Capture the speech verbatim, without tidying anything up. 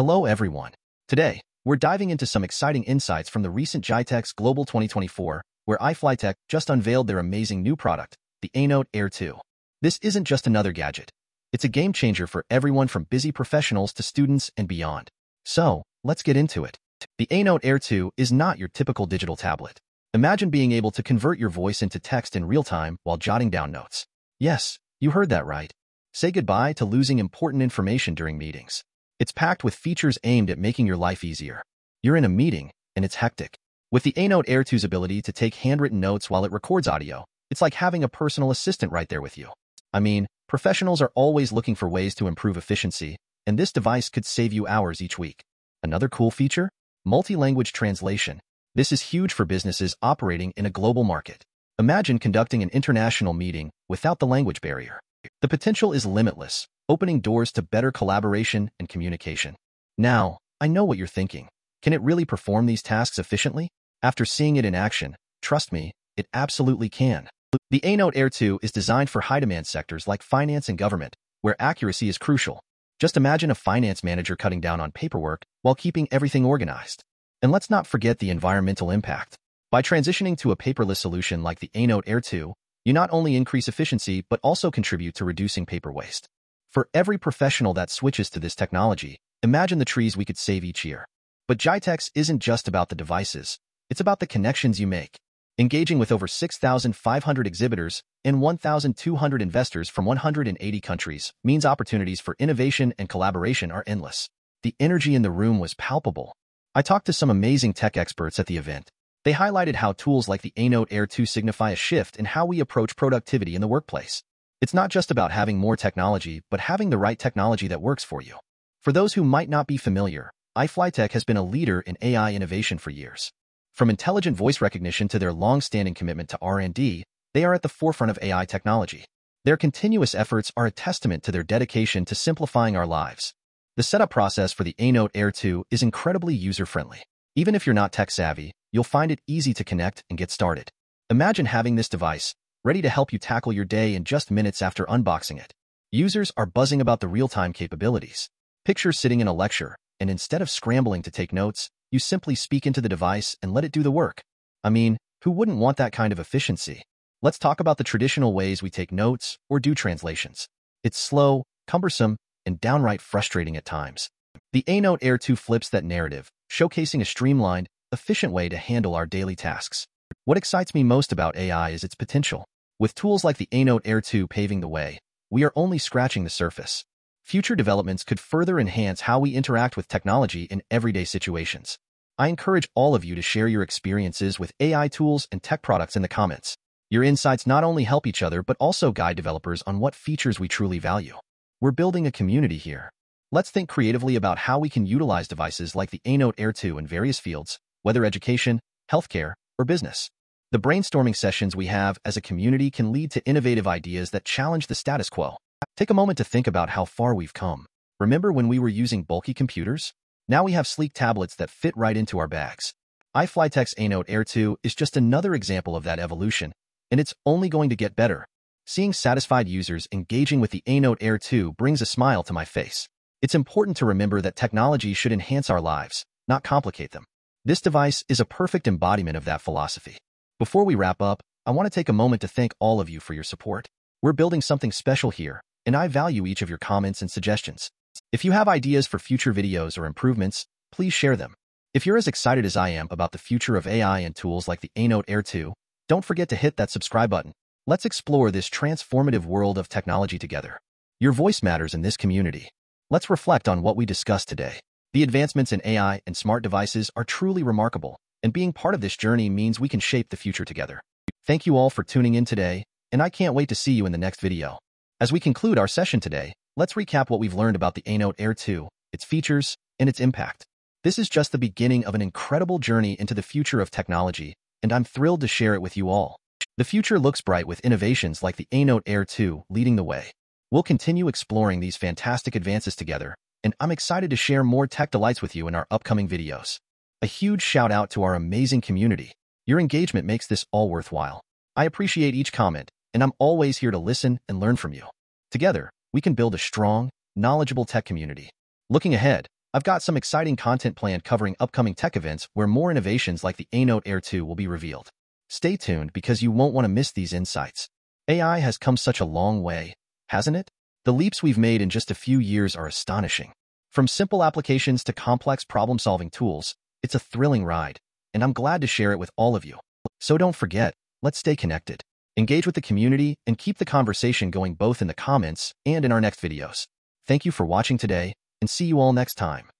Hello everyone. Today, we're diving into some exciting insights from the recent GITEX Global twenty twenty-four, where iFLYTEK just unveiled their amazing new product, the AINOTE Air two. This isn't just another gadget. It's a game changer for everyone from busy professionals to students and beyond. So, let's get into it. The AINOTE Air two is not your typical digital tablet. Imagine being able to convert your voice into text in real time while jotting down notes. Yes, you heard that right. Say goodbye to losing important information during meetings. It's packed with features aimed at making your life easier. You're in a meeting, and it's hectic. With the AINOTE Air two's ability to take handwritten notes while it records audio, it's like having a personal assistant right there with you. I mean, professionals are always looking for ways to improve efficiency, and this device could save you hours each week. Another cool feature? Multi-language translation. This is huge for businesses operating in a global market. Imagine conducting an international meeting without the language barrier. The potential is limitless, opening doors to better collaboration and communication. Now, I know what you're thinking. Can it really perform these tasks efficiently? After seeing it in action, trust me, it absolutely can. The AINOTE Air two is designed for high-demand sectors like finance and government, where accuracy is crucial. Just imagine a finance manager cutting down on paperwork while keeping everything organized. And let's not forget the environmental impact. By transitioning to a paperless solution like the AINOTE Air two, you not only increase efficiency but also contribute to reducing paper waste. For every professional that switches to this technology, imagine the trees we could save each year. But GITEX isn't just about the devices, it's about the connections you make. Engaging with over six thousand five hundred exhibitors and one thousand two hundred investors from one hundred eighty countries means opportunities for innovation and collaboration are endless. The energy in the room was palpable. I talked to some amazing tech experts at the event. They highlighted how tools like the AINOTE Air two signify a shift in how we approach productivity in the workplace. It's not just about having more technology, but having the right technology that works for you. For those who might not be familiar, iFLYTEK has been a leader in A I innovation for years. From intelligent voice recognition to their long-standing commitment to R and D, they are at the forefront of A I technology. Their continuous efforts are a testament to their dedication to simplifying our lives. The setup process for the AINOTE Air two is incredibly user-friendly. Even if you're not tech-savvy, you'll find it easy to connect and get started. Imagine having this device ready to help you tackle your day in just minutes after unboxing it. Users are buzzing about the real-time capabilities. Picture sitting in a lecture, and instead of scrambling to take notes, you simply speak into the device and let it do the work. I mean, who wouldn't want that kind of efficiency? Let's talk about the traditional ways we take notes or do translations. It's slow, cumbersome, and downright frustrating at times. The AINOTE Air two flips that narrative, showcasing a streamlined, efficient way to handle our daily tasks. What excites me most about A I is its potential. With tools like the AINOTE Air two paving the way, we are only scratching the surface. Future developments could further enhance how we interact with technology in everyday situations. I encourage all of you to share your experiences with A I tools and tech products in the comments. Your insights not only help each other but also guide developers on what features we truly value. We're building a community here. Let's think creatively about how we can utilize devices like the AINOTE Air two in various fields, whether education, healthcare, or business. The brainstorming sessions we have as a community can lead to innovative ideas that challenge the status quo. Take a moment to think about how far we've come. Remember when we were using bulky computers? Now we have sleek tablets that fit right into our bags. iFLYTEK's AINOTE Air two is just another example of that evolution, and it's only going to get better. Seeing satisfied users engaging with the AINOTE Air two brings a smile to my face. It's important to remember that technology should enhance our lives, not complicate them. This device is a perfect embodiment of that philosophy. Before we wrap up, I want to take a moment to thank all of you for your support. We're building something special here, and I value each of your comments and suggestions. If you have ideas for future videos or improvements, please share them. If you're as excited as I am about the future of A I and tools like the AINOTE Air two, don't forget to hit that subscribe button. Let's explore this transformative world of technology together. Your voice matters in this community. Let's reflect on what we discussed today. The advancements in A I and smart devices are truly remarkable, and being part of this journey means we can shape the future together. Thank you all for tuning in today, and I can't wait to see you in the next video. As we conclude our session today, let's recap what we've learned about the AINOTE Air two, its features, and its impact. This is just the beginning of an incredible journey into the future of technology, and I'm thrilled to share it with you all. The future looks bright with innovations like the AINOTE Air two leading the way. We'll continue exploring these fantastic advances together, and I'm excited to share more tech delights with you in our upcoming videos. A huge shout out to our amazing community. Your engagement makes this all worthwhile. I appreciate each comment, and I'm always here to listen and learn from you. Together, we can build a strong, knowledgeable tech community. Looking ahead, I've got some exciting content planned covering upcoming tech events where more innovations like the AINOTE Air two will be revealed. Stay tuned because you won't want to miss these insights. A I has come such a long way, hasn't it? The leaps we've made in just a few years are astonishing. From simple applications to complex problem-solving tools, it's a thrilling ride, and I'm glad to share it with all of you. So don't forget, let's stay connected, engage with the community, and keep the conversation going both in the comments and in our next videos. Thank you for watching today, and see you all next time.